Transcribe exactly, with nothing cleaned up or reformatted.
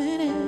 open it.